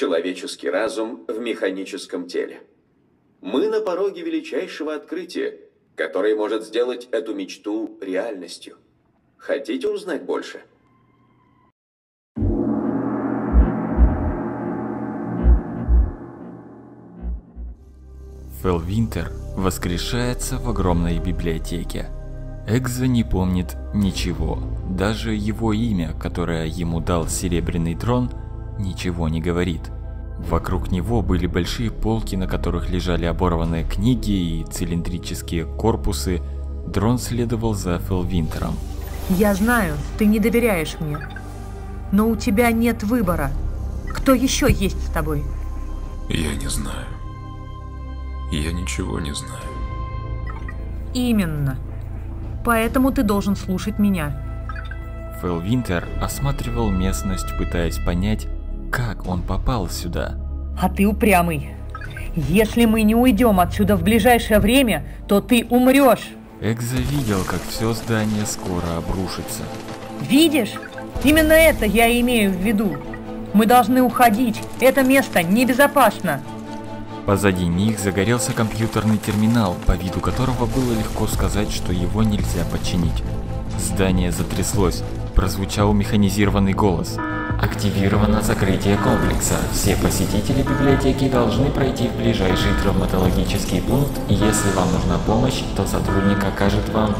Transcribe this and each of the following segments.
человеческий разум в механическом теле. Мы на пороге величайшего открытия, которое может сделать эту мечту реальностью. Хотите узнать больше? Фелвинтер воскрешается в огромной библиотеке. Экзо не помнит ничего, даже его имя, которое ему дал Серебряный Трон, ничего не говорит. Вокруг него были большие полки, на которых лежали оборванные книги и цилиндрические корпусы. Дрон следовал за Фелвинтером. Я знаю, ты не доверяешь мне, но у тебя нет выбора. Кто еще есть с тобой? Я не знаю. Я ничего не знаю. Именно. Поэтому ты должен слушать меня. Фелвинтер осматривал местность, пытаясь понять, как он попал сюда. А ты упрямый. Если мы не уйдем отсюда в ближайшее время, то ты умрешь. Экзо видел, как все здание скоро обрушится. Видишь? Именно это я имею в виду. Мы должны уходить. Это место небезопасно. Позади них загорелся компьютерный терминал, по виду которого было легко сказать, что его нельзя починить. Здание затряслось. Прозвучал механизированный голос. Активировано закрытие комплекса. Все посетители библиотеки должны пройти в ближайший травматологический пункт. Если вам нужна помощь, то сотрудник окажет вам.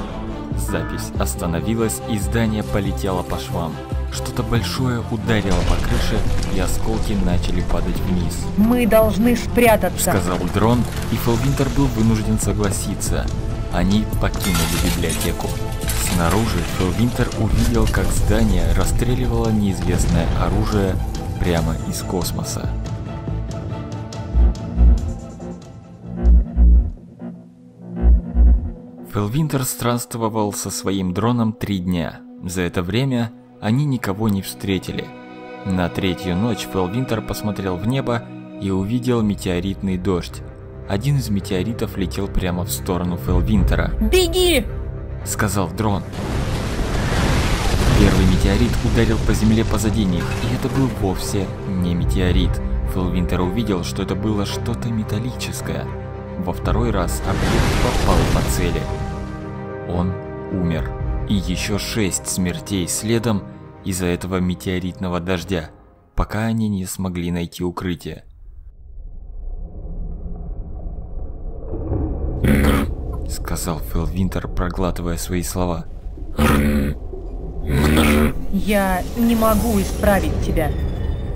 Запись остановилась, и здание полетело по швам. Что-то большое ударило по крыше, и осколки начали падать вниз. Мы должны спрятаться, сказал Дрон, и Фелвинтер был вынужден согласиться. Они покинули библиотеку. Снаружи Фелвинтер увидел, как здание расстреливало неизвестное оружие прямо из космоса. Фелвинтер странствовал со своим дроном 3 дня. За это время они никого не встретили. На 3-ю ночь Фелвинтер посмотрел в небо и увидел метеоритный дождь. Один из метеоритов летел прямо в сторону Фелвинтера. «Беги!» – сказал Дрон. Первый метеорит ударил по земле позади них, и это был вовсе не метеорит. Фелвинтер увидел, что это было что-то металлическое. Во второй раз объект попал по цели. Он умер. И еще 6 смертей следом из-за этого метеоритного дождя, пока они не смогли найти укрытие. Сказал Фелвинтер, проглатывая свои слова. Я не могу исправить тебя,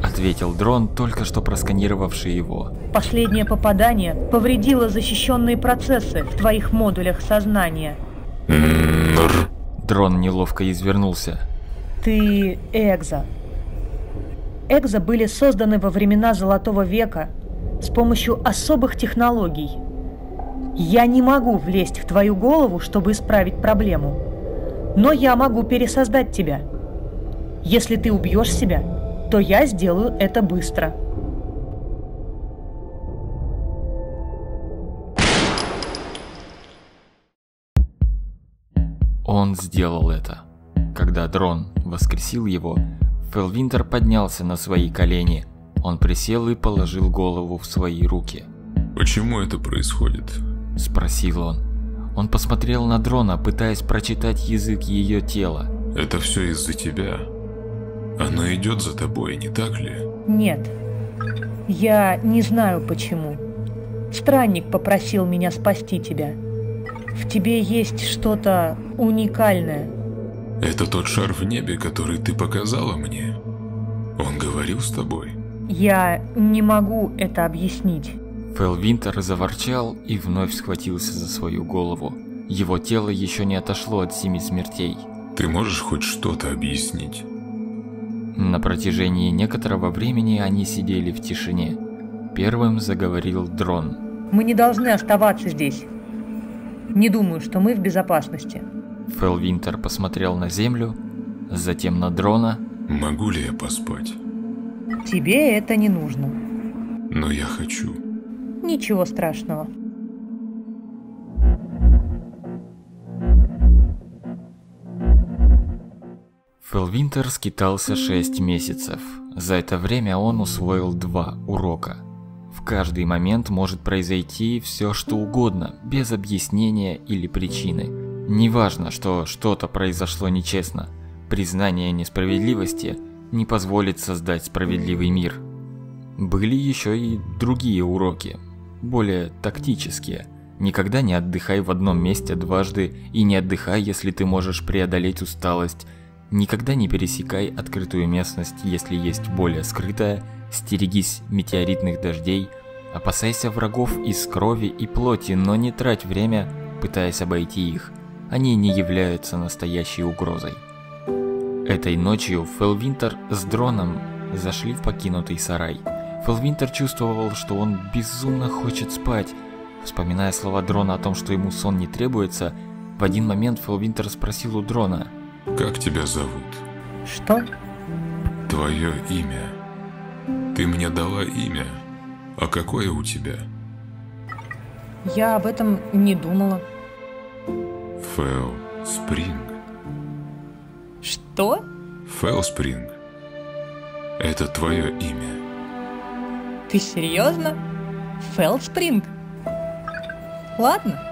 ответил Дрон, только что просканировавший его. Последнее попадание повредило защищенные процессы в твоих модулях сознания. Дрон неловко извернулся. Ты Экзо. Экзо были созданы во времена Золотого века с помощью особых технологий. Я не могу влезть в твою голову, чтобы исправить проблему, но я могу пересоздать тебя. Если ты убьешь себя, то я сделаю это быстро. Он сделал это. Когда Дрон воскресил его, Фелвинтер поднялся на свои колени. Он присел и положил голову в свои руки. «Почему это происходит?» – спросил он. Он посмотрел на Дрона, пытаясь прочитать язык ее тела. «Это все из-за тебя. Оно идет за тобой, не так ли?» «Нет. Я не знаю почему. Странник попросил меня спасти тебя. В тебе есть что-то уникальное». «Это тот шар в небе, который ты показала мне? Он говорил с тобой?» «Я не могу это объяснить». Фелвинтер заворчал и вновь схватился за свою голову. Его тело еще не отошло от 7 смертей. «Ты можешь хоть что-то объяснить?» На протяжении некоторого времени они сидели в тишине. Первым заговорил Дрон. «Мы не должны оставаться здесь. Не думаю, что мы в безопасности». Фелвинтер посмотрел на землю, затем на Дрона. «Могу ли я поспать?» «Тебе это не нужно». «Но я хочу». «Ничего страшного». Фелвинтер скитался 6 месяцев. За это время он усвоил 2 урока. В каждый момент может произойти все что угодно, без объяснения или причины. Неважно, что что-то произошло нечестно. Признание несправедливости не позволит создать справедливый мир. Были еще и другие уроки, более тактические. Никогда не отдыхай в одном месте дважды и не отдыхай, если ты можешь преодолеть усталость. Никогда не пересекай открытую местность, если есть более скрытая. Стерегись метеоритных дождей. Опасайся врагов из крови и плоти, но не трать время, пытаясь обойти их. Они не являются настоящей угрозой. Этой ночью Фелвинтер с дроном зашли в покинутый сарай. Фелвинтер чувствовал, что он безумно хочет спать. Вспоминая слова дрона о том, что ему сон не требуется, в один момент Фелвинтер спросил у дрона: «Как тебя зовут?» «Что?» «Твое имя. Ты мне дала имя. А какое у тебя?» «Я об этом не думала». «Фелспринг». «Что?» «Фелспринг. Это твое имя». «Ты серьезно? Фелспринг? Ладно».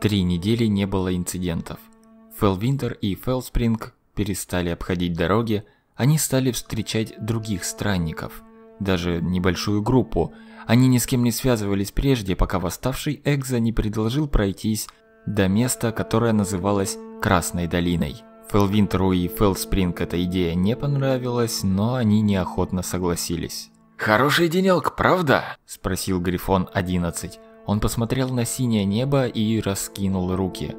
Три недели не было инцидентов. Фелвинтер и Фелспринг перестали обходить дороги, они стали встречать других странников, даже небольшую группу. Они ни с кем не связывались прежде, пока восставший Экзо не предложил пройтись до места, которое называлось Красной долиной. Фелвинтеру и Фелспринг эта идея не понравилась, но они неохотно согласились. «Хороший денёк, правда?» – спросил Грифон-11. Он посмотрел на синее небо и раскинул руки.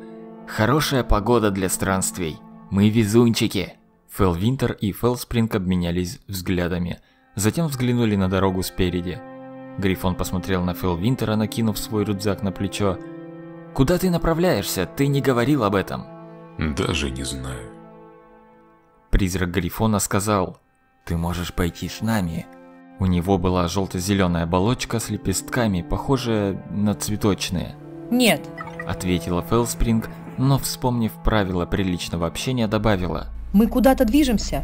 «Хорошая погода для странствий. Мы везунчики!» Фелвинтер и Фелспринг обменялись взглядами. Затем взглянули на дорогу спереди. Грифон посмотрел на Фелвинтера, накинув свой рюкзак на плечо. «Куда ты направляешься? Ты не говорил об этом». «Даже не знаю». Призрак Грифона сказал: «Ты можешь пойти с нами». У него была желто-зеленая оболочка с лепестками, похожая на цветочные. «Нет», – ответила Фелспринг, но, вспомнив правила приличного общения, добавила: «Мы куда-то движемся,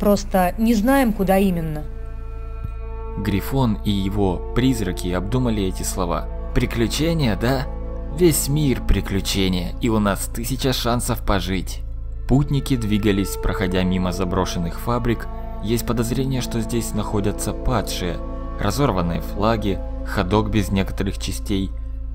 просто не знаем, куда именно». Грифон и его призраки обдумали эти слова. «Приключения, да? Весь мир приключения, и у нас 1000 шансов пожить». Путники двигались, проходя мимо заброшенных фабрик. Есть подозрение, что здесь находятся падшие, разорванные флаги, ходок без некоторых частей.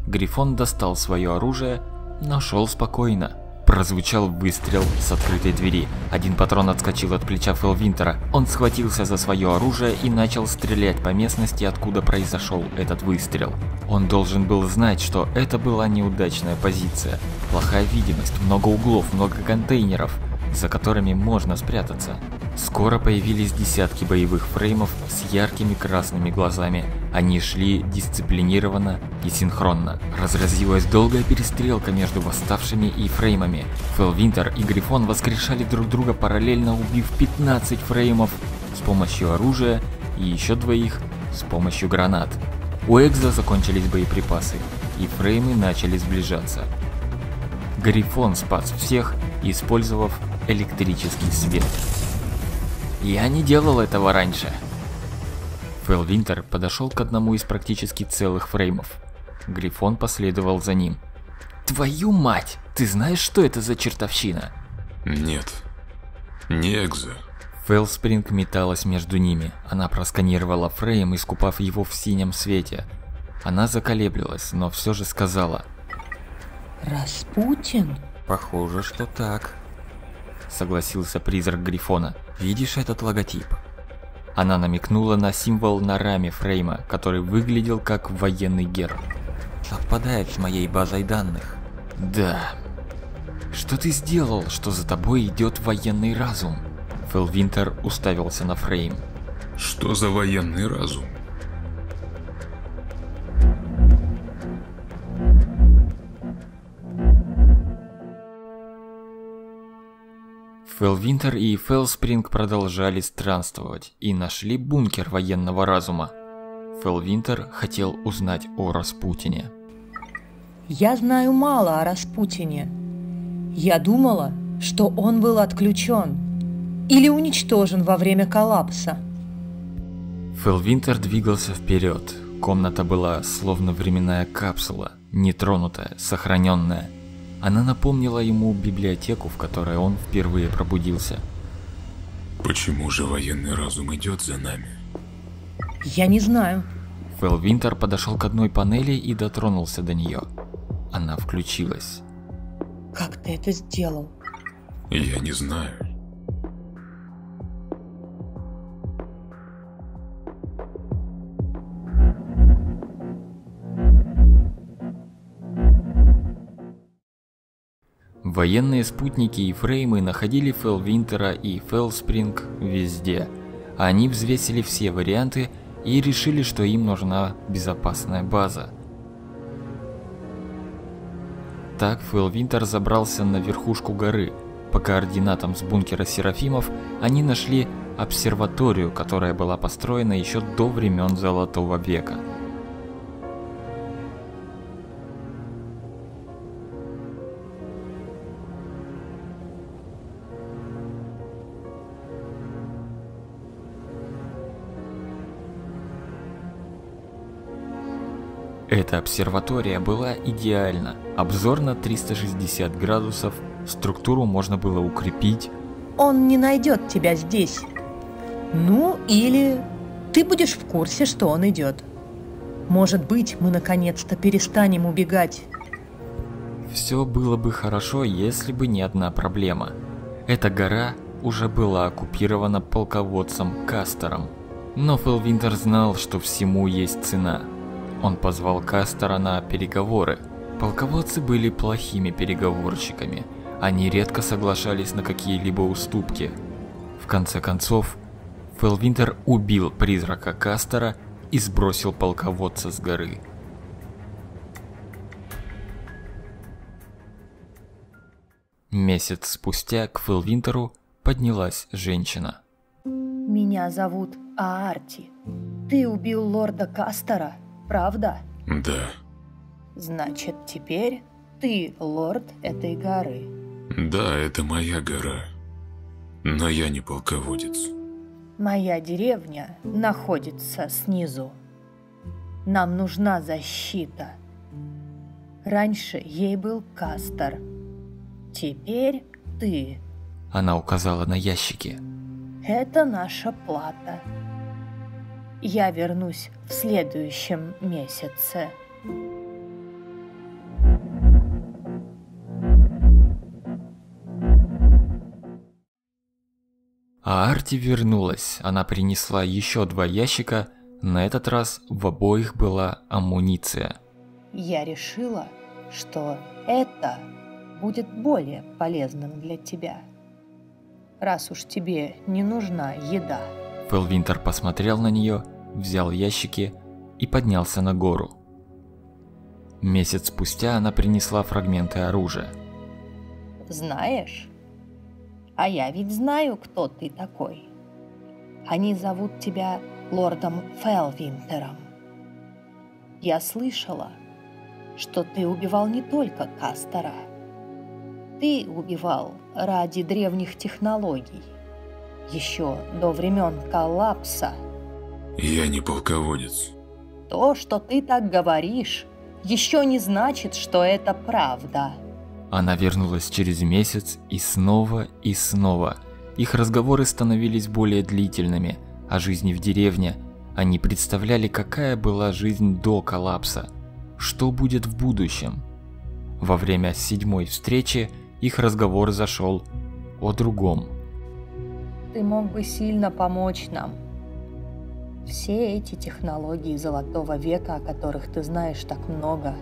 Грифон достал свое оружие, но шел спокойно. Прозвучал выстрел с открытой двери. Один патрон отскочил от плеча Фелвинтера. Он схватился за свое оружие и начал стрелять по местности, откуда произошел этот выстрел. Он должен был знать, что это была неудачная позиция. Плохая видимость, много углов, много контейнеров, за которыми можно спрятаться. Скоро появились десятки боевых фреймов с яркими красными глазами. Они шли дисциплинированно и синхронно. Разразилась долгая перестрелка между восставшими и фреймами. Фелвинтер и Грифон воскрешали друг друга, параллельно убив 15 фреймов с помощью оружия и еще двоих с помощью гранат. У Экзо закончились боеприпасы, и фреймы начали сближаться. Грифон спас всех, использовав электрический свет. «Я не делал этого раньше». Фелвинтер подошел к одному из практически целых фреймов. Грифон последовал за ним. «Твою мать! Ты знаешь, что это за чертовщина?» «Нет. Не Экзо». Фелспринг металась между ними. Она просканировала фрейм, искупав его в синем свете. Она заколеблилась, но все же сказала: «Распутин?» «Похоже, что так», — согласился призрак Грифона. «Видишь этот логотип?» Она намекнула на символ на раме фрейма, который выглядел как военный герб. «Совпадает с моей базой данных». «Да. Что ты сделал, что за тобой идет военный разум?» Фелвинтер уставился на фрейм. «Что за военный разум?» Фелвинтер и Фелспринг продолжали странствовать и нашли бункер военного разума. Фелвинтер хотел узнать о Распутине. Я знаю мало о Распутине. Я думала, что он был отключен или уничтожен во время коллапса. Фелвинтер двигался вперед. Комната была словно временная капсула, нетронутая, сохраненная. Она напомнила ему библиотеку, в которой он впервые пробудился. Почему же военный разум идет за нами? Я не знаю. Фелвинтер подошел к одной панели и дотронулся до нее. Она включилась. Как ты это сделал? Я не знаю. Военные спутники и фреймы находили Фелвинтера и Фелспринг везде. Они взвесили все варианты и решили, что им нужна безопасная база. Так Фелвинтер забрался на верхушку горы. По координатам с бункера Серафимов они нашли обсерваторию, которая была построена еще до времен Золотого века. Эта обсерватория была идеальна. Обзор на 360 градусов, структуру можно было укрепить. Он не найдет тебя здесь. Ну или ты будешь в курсе, что он идет. Может быть, мы наконец-то перестанем убегать. Все было бы хорошо, если бы не одна проблема. Эта гора уже была оккупирована полководцем Кастером. Но Фелвинтер знал, что всему есть цена. Он позвал Кастера на переговоры. Полководцы были плохими переговорщиками. Они редко соглашались на какие-либо уступки. В конце концов, Фелвинтер убил призрака Кастера и сбросил полководца с горы. Месяц спустя к Фелвинтеру поднялась женщина. Меня зовут Аарти. Ты убил лорда Кастера? Правда? Да. Значит, теперь ты лорд этой горы. Да, это моя гора. Но я не полководец. Моя деревня находится снизу. Нам нужна защита. Раньше ей был Кастер. Теперь ты. Она указала на ящики. Это наша плата. Я вернусь в следующем месяце. Аарти вернулась. Она принесла еще два ящика. На этот раз в обоих была амуниция. Я решила, что это будет более полезным для тебя. Раз уж тебе не нужна еда. Фелвинтер посмотрел на нее, взял ящики и поднялся на гору. Месяц спустя она принесла фрагменты оружия. Знаешь, а я ведь знаю, кто ты такой. Они зовут тебя лордом Фелвинтером. Я слышала, что ты убивал не только Кастера. Ты убивал ради древних технологий. Еще до времен коллапса. Я не полководец. То, что ты так говоришь, еще не значит, что это правда. Она вернулась через месяц и снова, и снова. Их разговоры становились более длительными. О жизни в деревне. Они представляли, какая была жизнь до коллапса. Что будет в будущем. Во время седьмой встречи их разговор зашел о другом. Ты мог бы сильно помочь нам. Все эти технологии Золотого века, о которых ты знаешь так много,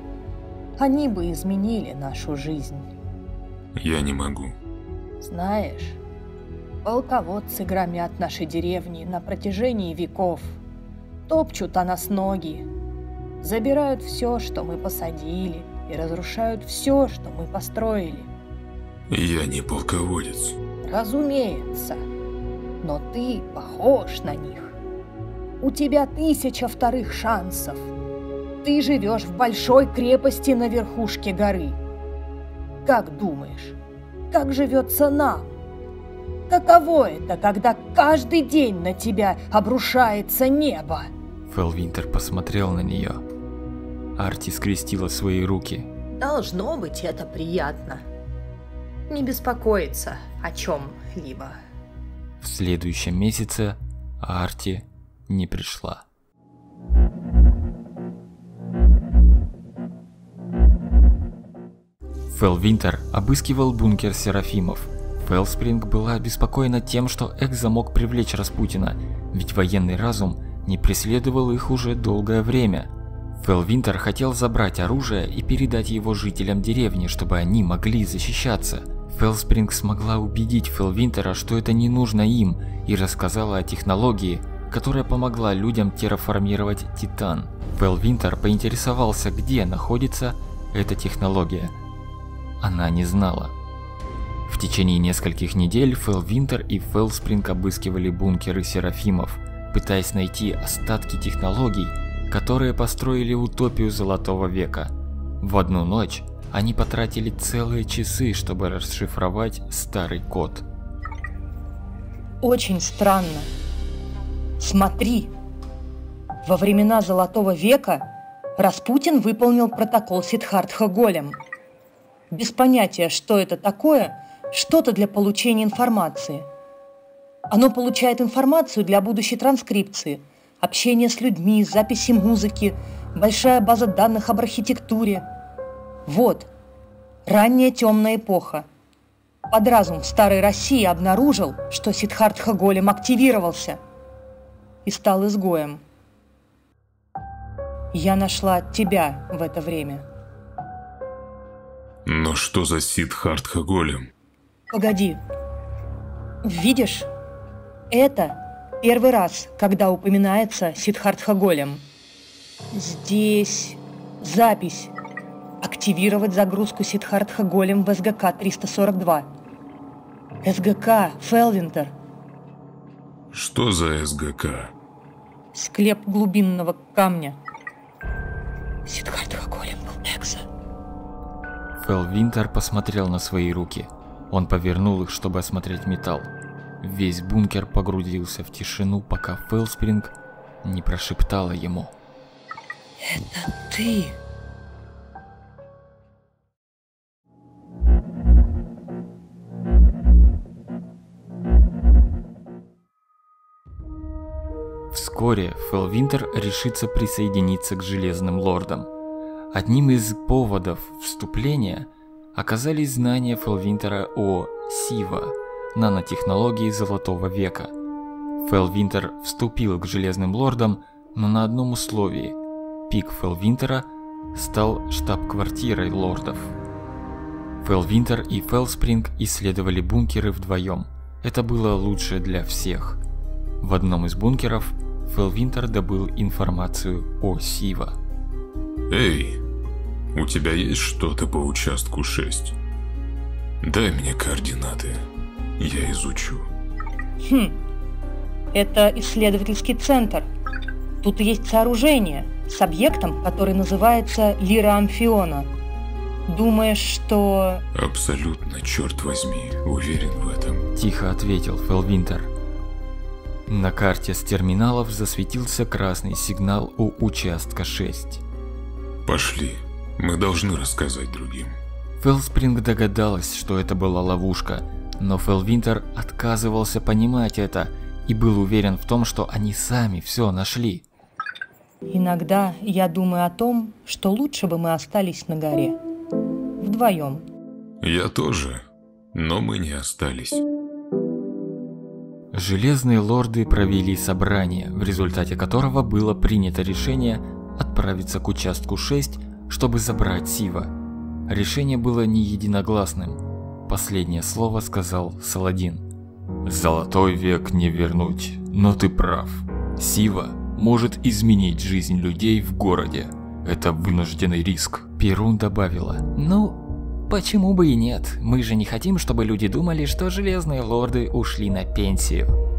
они бы изменили нашу жизнь. Я не могу. Знаешь, полководцы громят наши деревни на протяжении веков, топчут о нас ноги, забирают все, что мы посадили, и разрушают все, что мы построили. Я не полководец. Разумеется, но ты похож на них. У тебя 1000 вторых шансов. Ты живешь в большой крепости на верхушке горы. Как думаешь, как живется нам? Каково это, когда каждый день на тебя обрушается небо? Фелвинтер посмотрел на нее. Аарти скрестила свои руки. Должно быть, это приятно. Не беспокоиться о чем-либо. В следующем месяце Аарти не пришла. Фелвинтер обыскивал бункер Серафимов. Фелспринг была обеспокоена тем, что Экзо мог привлечь Распутина, ведь военный разум не преследовал их уже долгое время. Фелвинтер хотел забрать оружие и передать его жителям деревни, чтобы они могли защищаться. Фелспринг смогла убедить Фелвинтера, что это не нужно им, и рассказала о технологии, которая помогла людям терраформировать Титан. Фелвинтер поинтересовался, где находится эта технология. Она не знала. В течение нескольких недель Фелвинтер и Фелспринг обыскивали бункеры Серафимов, пытаясь найти остатки технологий, которые построили утопию Золотого века. В одну ночь они потратили целые часы, чтобы расшифровать старый код. Очень странно. Смотри, во времена Золотого века Распутин выполнил протокол Сиддхартха Голем. Без понятия, что это такое, что-то для получения информации. Оно получает информацию для будущей транскрипции, общения с людьми, записи музыки, большая база данных об архитектуре. Вот, ранняя темная эпоха. Подразум в Старой России обнаружил, что Сиддхартха Голем активировался и стал изгоем. Я нашла тебя в это время. Но что за Сиддхартха Голем? Погоди. Видишь? Это первый раз, когда упоминается Сиддхартха Голем. Здесь запись. Активировать загрузку Сиддхартха Голем в СГК-342. СГК Фелвинтер. Что за СГК? Склеп глубинного камня. Сиддхартха Голем был Экзо. Фелвинтер посмотрел на свои руки. Он повернул их, чтобы осмотреть металл. Весь бункер погрузился в тишину, пока Фелспринг не прошептала ему. Это ты? Вскоре Фелвинтер решится присоединиться к Железным Лордам. Одним из поводов вступления оказались знания Фелвинтера о Сива, нанотехнологии Золотого века. Фелвинтер вступил к Железным Лордам, но на одном условии: пик Фелвинтера стал штаб-квартирой лордов. Фелвинтер и Фелспринг исследовали бункеры вдвоем. Это было лучше для всех. В одном из бункеров Фелвинтер добыл информацию о Сива. Эй! У тебя есть что-то по участку 6? Дай мне координаты, я изучу. Это исследовательский центр. Тут есть сооружение с объектом, который называется Лира Амфиона. Думаешь, что... Абсолютно, черт возьми, уверен в этом. Тихо ответил Фелвинтер. На карте с терминалов засветился красный сигнал у участка 6. Пошли. Мы должны рассказать другим. Фелспринг догадалась, что это была ловушка, но Фелвинтер отказывался понимать это и был уверен в том, что они сами все нашли. Иногда я думаю о том, что лучше бы мы остались на горе. Вдвоем. Я тоже, но мы не остались. Железные Лорды провели собрание, в результате которого было принято решение отправиться к участку 6, чтобы забрать Сива. Решение было не единогласным. Последнее слово сказал Саладин. Золотой век не вернуть, но ты прав. Сива может изменить жизнь людей в городе. Это вынужденный риск. Перун добавила. Ну, Почему бы и нет? Мы же не хотим, чтобы люди думали, что Железные Лорды ушли на пенсию.